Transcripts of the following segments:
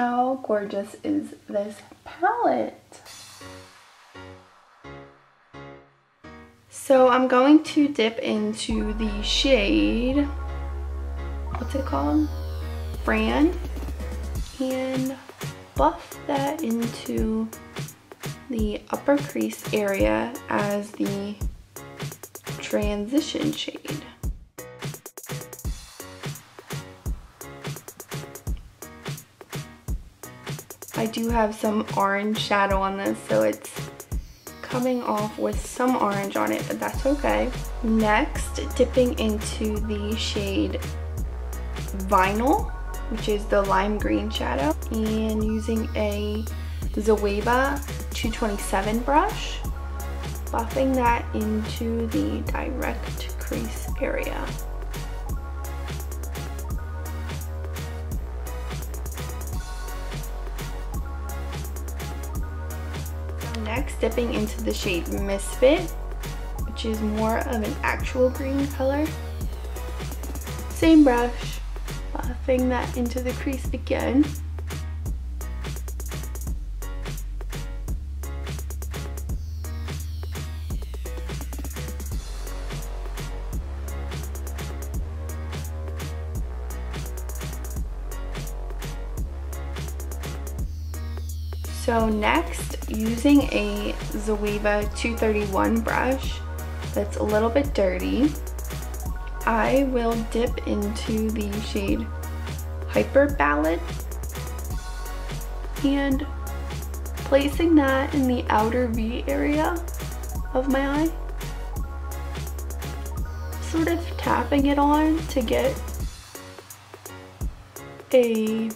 how gorgeous is this palette? So I'm going to dip into the shade, what's it called? Fran, and buff that into the upper crease area as the transition shade. I do have some orange shadow on this, so it's coming off with some orange on it, but that's okay. Next, dipping into the shade Vinyl, which is the lime green shadow, and using a Zoeva 227 brush, buffing that into the direct crease area. Next, dipping into the shade Misfit, which is more of an actual green color. Same brush, buffing that into the crease again. So next, using a Zoeva 231 brush that's a little bit dirty, I will dip into the shade Hyperballad and placing that in the outer V area of my eye, sort of tapping it on to get a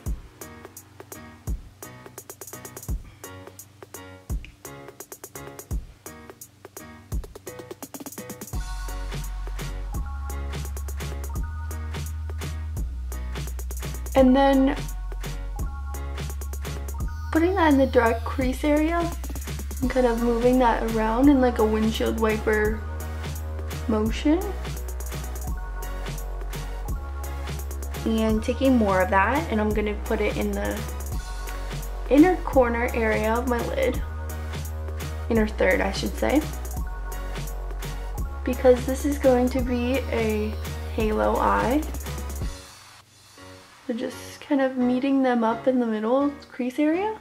and then putting that in the dark crease area and kind of moving that around in like a windshield wiper motion. And taking more of that, and I'm going to put it in the inner corner area of my lid. Inner third, I should say. Because this is going to be a halo eye. So just kind of meeting them up in the middle crease area.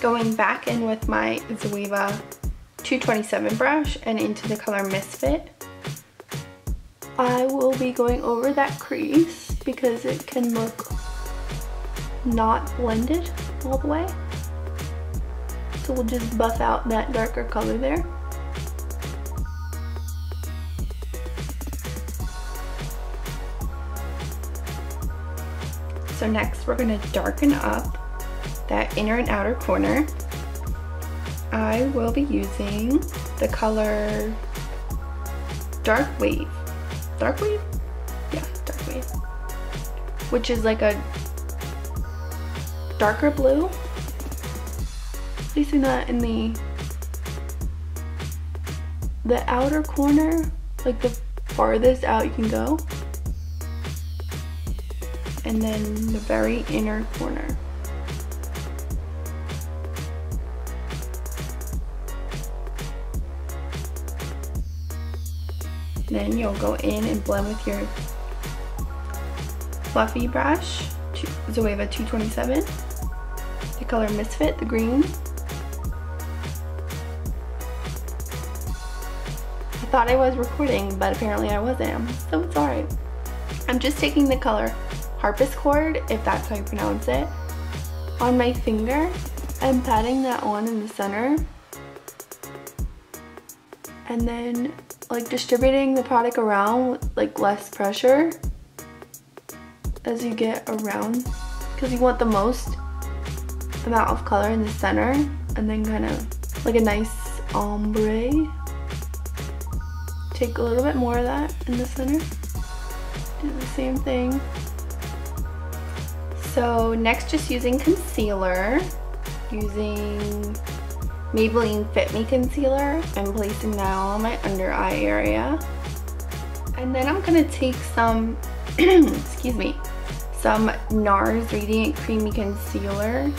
Going back in with my Zoeva 227 brush and into the color Misfit. I will be going over that crease because it can look not blended all the way. So we'll just buff out that darker color there. So next we're going to darken up that inner and outer corner. I will be using the color Dark Wave. Dark Wave? Yeah, Dark Wave. Which is like a darker blue. Placing that in the outer corner, like the farthest out you can go. And then the very inner corner. Then you'll go in and blend with your fluffy brush, Zoeva 227, the color Misfit, the green. I thought I was recording, but apparently I wasn't, so it's alright. I'm just taking the color Harpischord, if that's how you pronounce it, on my finger and patting that on in the center. And then like distributing the product around with like less pressure as you get around, because you want the most amount of color in the center and then kind of like a nice ombre. Take a little bit more of that in the center. Do the same thing So next, just using concealer, using Maybelline Fit Me Concealer. I'm placing that all on my under eye area. And then I'm gonna take some, excuse me, some NARS Radiant Creamy Concealer.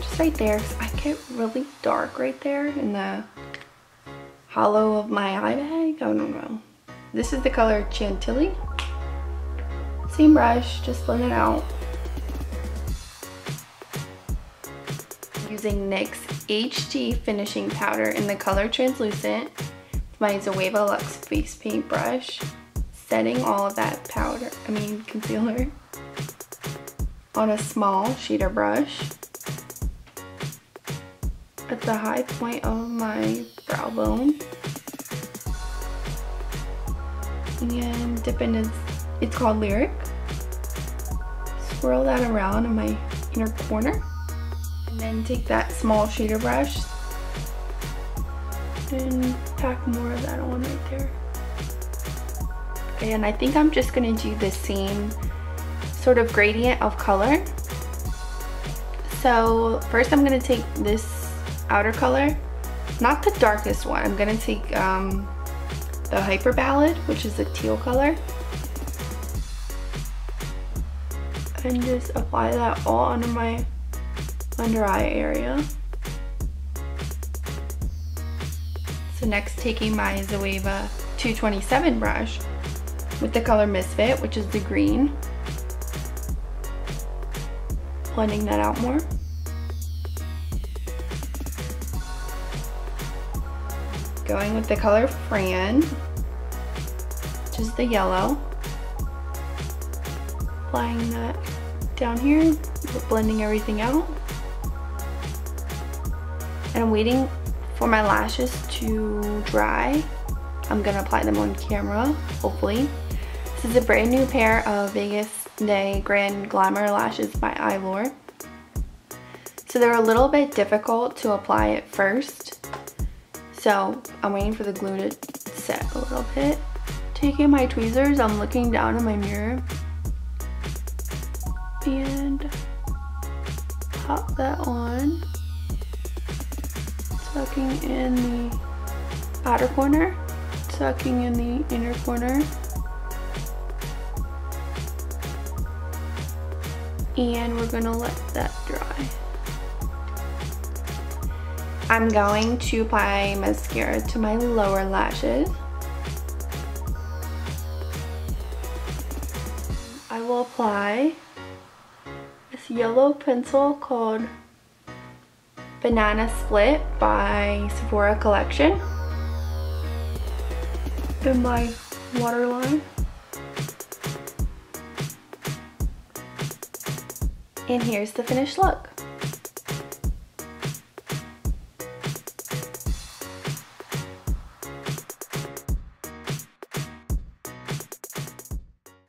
Just right there, because I get really dark right there in the hollow of my eye bag. I don't know. This is the color Chantilly. Same brush, just blend it out. Using NYX HD finishing powder in the color Translucent with my Zoeva Luxe face paint brush, setting all of that powder, concealer, on a small shader brush at the high point of my brow bone, and dip into, it's called Lyric, swirl that around in my inner corner. And then take that small shader brush and pack more of that on right there. And I think I'm just going to do the same sort of gradient of color. So first I'm going to take this outer color, not the darkest one. I'm going to take the Hyperballad, which is a teal color, and just apply that all under my under eye area. So next, taking my Zoeva 227 brush with the color Misfit, which is the green, blending that out more. Going with the color Fran, which is the yellow, applying that down here, blending everything out. And I'm waiting for my lashes to dry. I'm gonna apply them on camera, hopefully. This is a brand new pair of Vegas Nay Grand Glamour Lashes by Eylure. So they're a little bit difficult to apply at first. So I'm waiting for the glue to set a little bit. Taking my tweezers, I'm looking down in my mirror. And pop that on. Sucking in the outer corner, sucking in the inner corner, and we're gonna let that dry. I'm going to apply mascara to my lower lashes. I will apply this yellow pencil called Banana Split by Sephora Collection in my waterline, and here's the finished look.